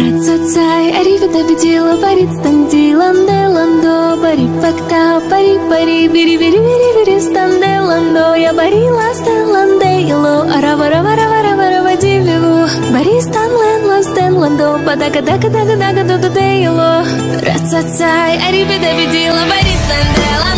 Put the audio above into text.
Ратсацай, ариби да видила, бари стандела.